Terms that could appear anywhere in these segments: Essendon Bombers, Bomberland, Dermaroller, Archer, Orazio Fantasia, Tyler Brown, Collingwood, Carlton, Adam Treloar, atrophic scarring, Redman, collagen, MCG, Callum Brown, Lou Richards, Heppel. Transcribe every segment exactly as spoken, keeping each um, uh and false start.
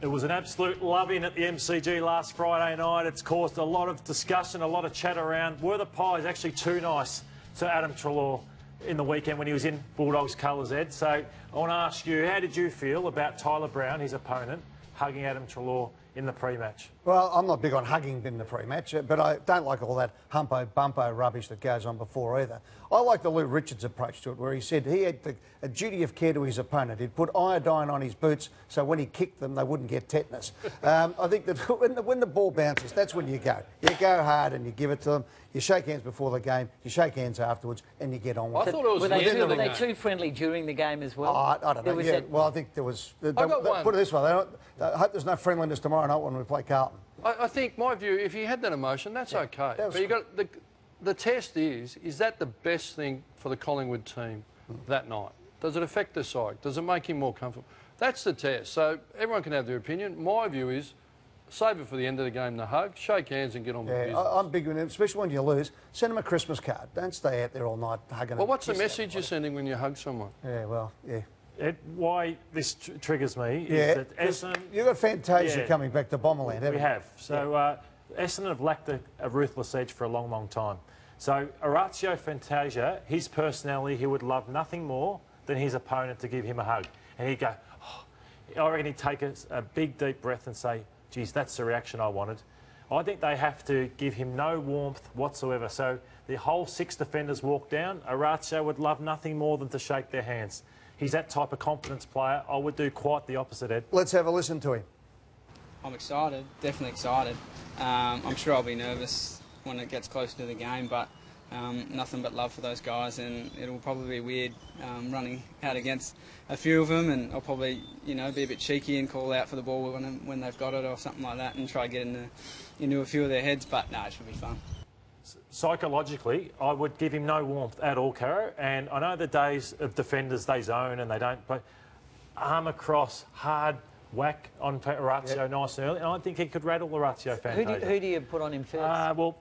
It was an absolute love-in at the M C G last Friday night. It's caused a lot of discussion, a lot of chat around. Were the Pies actually too nice to Adam Treloar in the weekend when he was in Bulldogs colours, Ed? So I want to ask you, how did you feel about Tyler Brown, his opponent, hugging Adam Treloar in the pre-match? Well, I'm not big on hugging in the pre-match, but I don't like all that humpo-bumpo rubbish that goes on before either. I like the Lou Richards approach to it, where he said he had the, a duty of care to his opponent. He'd put iodine on his boots so when he kicked them, they wouldn't get tetanus. um, I think that when the, when the ball bounces, that's when you go. You go hard and you give it to them. You shake hands before the game, you shake hands afterwards, and you get on with I it. I thought it was were they, too, the were they too friendly during the game as well? Oh, I, I don't know. Yeah, that... Well, I think there was... They, I got they, one. Put it this way, they don't, I hope there's no friendliness tomorrow night when we play Carlton. I, I think, my view, if you had that emotion, that's yeah, okay. That but you got the, the test is, is that the best thing for the Collingwood team mm. that night? Does it affect the side? Does it make him more comfortable? That's the test. So everyone can have their opinion. My view is... Save it for the end of the game, the hug, shake hands and get on with yeah, business. I'm big on it, especially when you lose. Send them a Christmas card. Don't stay out there all night hugging. Well, what's the message you're sending when you hug someone? Yeah, well, yeah. It, why this tr triggers me yeah, is that Essendon... You've got Fantasia yeah, coming back to Bomberland, haven't you? We have. So yeah. uh, Essendon have lacked a, a ruthless edge for a long, long time. So Orazio Fantasia, his personality, he would love nothing more than his opponent to give him a hug. And he'd go, oh. I reckon he'd take a, a big, deep breath and say... Geez, that's the reaction I wanted. I think they have to give him no warmth whatsoever. So the whole six defenders walk down. Orazio would love nothing more than to shake their hands. He's that type of confidence player. I would do quite the opposite, Ed. Let's have a listen to him. I'm excited, definitely excited. Um, I'm sure I'll be nervous when it gets closer to the game, but um, nothing but love for those guys, and it'll probably be weird um, running out against a few of them, and I'll probably, you know, be a bit cheeky and call out for the ball when, when they've got it or something like that and try to get in the, into a few of their heads, but no, it should be fun. Psychologically, I would give him no warmth at all, Caro, and I know the days of defenders, they zone and they don't, but arm across, hard whack on Orazio yep. nice and early, and I think he could rattle Orazio Fantasia. Who do, who do you put on him first? Uh, well,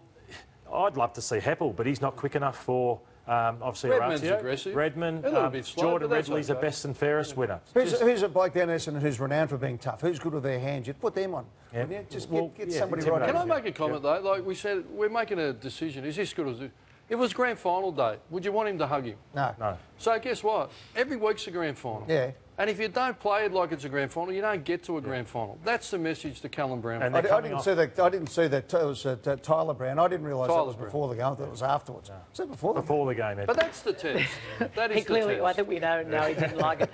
I'd love to see Heppel, but he's not quick enough for... Um, obviously, Redman's Archer, aggressive. Redman, um, slow, Jordan Redley's okay. a best and fairest winner. Who's, just, who's a bloke down Essendon who's renowned for being tough? Who's good with their hands? You put them on. Yep. You? Just well, get, get yeah, somebody right. Can I make a comment yeah. though? Like we said, we're making a decision. Is this good or? This? It was grand final day. Would you want him to hug him? No, no. So guess what? Every week's a grand final. Yeah. And if you don't play it like it's a grand final, you don't get to a yeah. grand final. That's the message to Callum Brown. And I, I didn't off. see that. I didn't see that. It was uh, Tyler Brown. I didn't realise that was Brown. before the game. I thought it was afterwards. No. Was it before the before game? the game? Ed. But that's the test. That is he the clearly, test. I think we know. No, he didn't like it.